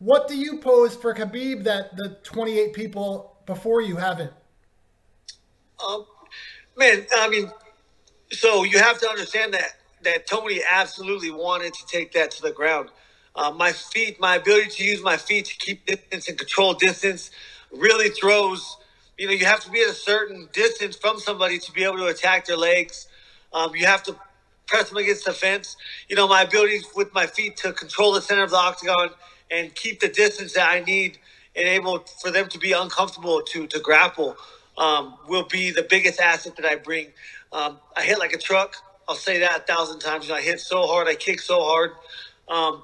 What do you pose for Khabib that the 28 people before you haven't? Man, I mean, so you have to understand that Tony absolutely wanted to take that to the ground. My ability to use my feet to keep distance and control distance really throws, you know, you have to be at a certain distance from somebody to be able to attack their legs. You have to press them against the fence. You know, my ability with my feet to control the center of the octagon and keep the distance that I need and able for them to be uncomfortable to grapple will be the biggest asset that I bring. I hit like a truck. I'll say that 1,000 times. You know, I hit so hard. I kick so hard.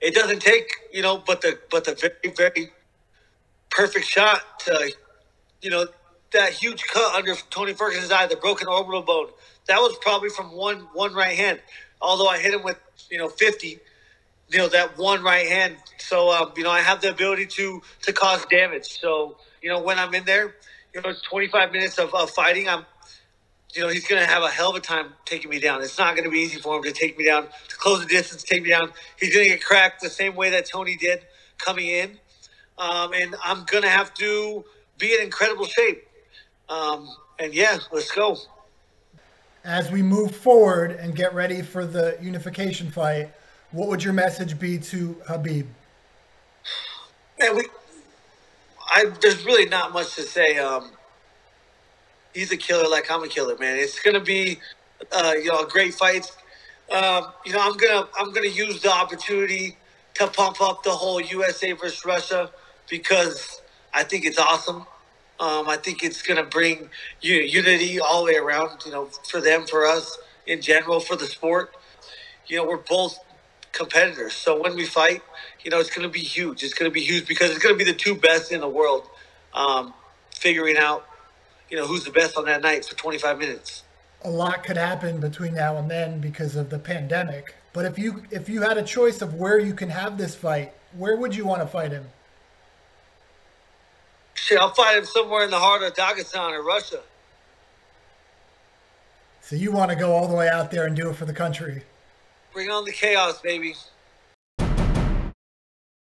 It doesn't take, you know, but the very, very perfect shot to, you know, that huge cut under Tony Ferguson's eye, the broken orbital bone. That was probably from one right hand. Although I hit him with, you know, 50. You know, that one right hand. So, you know, I have the ability to cause damage. So, you know, when I'm in there, you know, it's 25 minutes of fighting. You know, he's going to have a hell of a time taking me down. It's not going to be easy for him to take me down, to close the distance, take me down. He's going to get cracked the same way that Tony did coming in. And I'm going to have to be in incredible shape. And, yeah, let's go. As we move forward and get ready for the unification fight, what would your message be to Khabib? Man, there's really not much to say. He's a killer like I'm a killer, man. It's going to be, you know, a great fight. You know, I'm gonna use the opportunity to pump up the whole USA versus Russia because I think it's awesome. I think it's going to bring unity all the way around, you know, for them, for us, in general, for the sport. You know, we're both competitors. So when we fight, you know, it's going to be huge. It's going to be huge because it's going to be the two best in the world figuring out, you know, who's the best on that night for 25 minutes. A lot could happen between now and then because of the pandemic. But if you had a choice of where you can have this fight, where would you want to fight him? Shit, I'll fight him somewhere in the heart of Dagestan or Russia. So you want to go all the way out there and do it for the country? Bring on the chaos, baby.